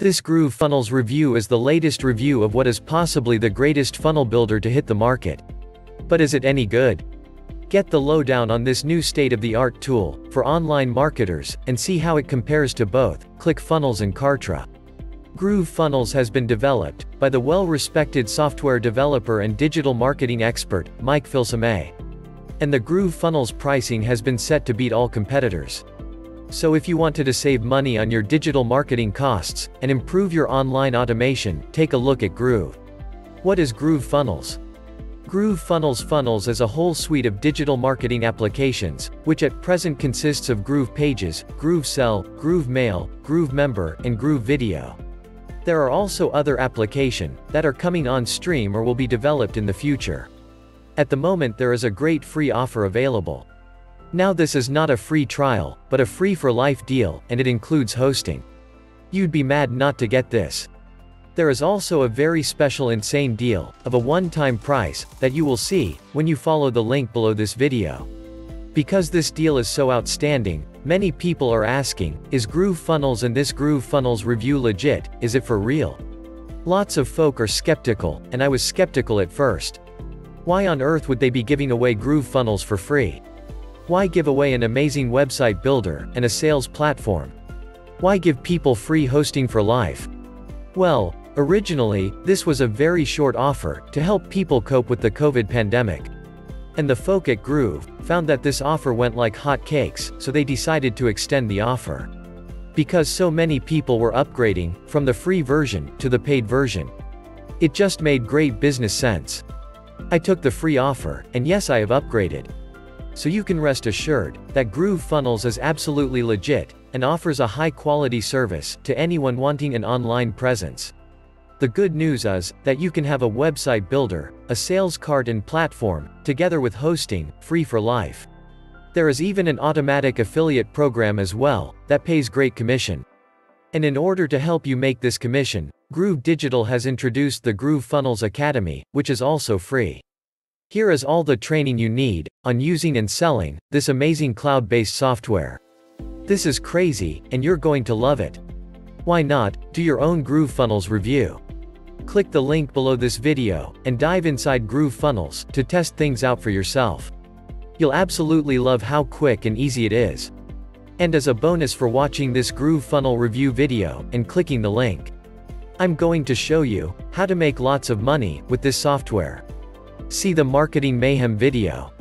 This Groove Funnels review is the latest review of what is possibly the greatest funnel builder to hit the market. But is it any good? Get the lowdown on this new state-of-the-art tool for online marketers and see how it compares to both ClickFunnels and Kartra. Groove Funnels has been developed by the well-respected software developer and digital marketing expert, Mike Filsaime. And the Groove Funnels pricing has been set to beat all competitors. So if you wanted to save money on your digital marketing costs and improve your online automation, take a look at Groove. What is Groove Funnels? Groove Funnels is a whole suite of digital marketing applications, which at present consists of Groove Pages, Groove Sell, Groove Mail, Groove Member, and Groove Video. There are also other applications that are coming on stream or will be developed in the future. At the moment there is a great free offer available. Now this is not a free trial, but a free for life deal, and it includes hosting. You'd be mad not to get this. There is also a very special insane deal, of a one-time price, that you will see, when you follow the link below this video. Because this deal is so outstanding, many people are asking, is Groove Funnels and this Groove Funnels review legit, is it for real? Lots of folk are skeptical, and I was skeptical at first. Why on earth would they be giving away Groove Funnels for free? Why give away an amazing website builder and a sales platform? Why give people free hosting for life? Well, originally, this was a very short offer to help people cope with the COVID pandemic. And the folk at Groove found that this offer went like hot cakes, so they decided to extend the offer. Because so many people were upgrading from the free version to the paid version. It just made great business sense. I took the free offer, and yes, I have upgraded. So you can rest assured that Groove Funnels is absolutely legit and offers a high-quality service to anyone wanting an online presence. The good news is that you can have a website builder, a sales cart and platform, together with hosting, free for life. There is even an automatic affiliate program as well that pays great commission. And in order to help you make this commission, Groove Digital has introduced the Groove Funnels Academy, which is also free. Here is all the training you need on using and selling this amazing cloud-based software. This is crazy, and you're going to love it. Why not do your own Groove Funnels review? Click the link below this video and dive inside Groove Funnels to test things out for yourself. You'll absolutely love how quick and easy it is. And as a bonus for watching this Groove Funnel review video and clicking the link, I'm going to show you how to make lots of money with this software. See the Marketing Mayhem video.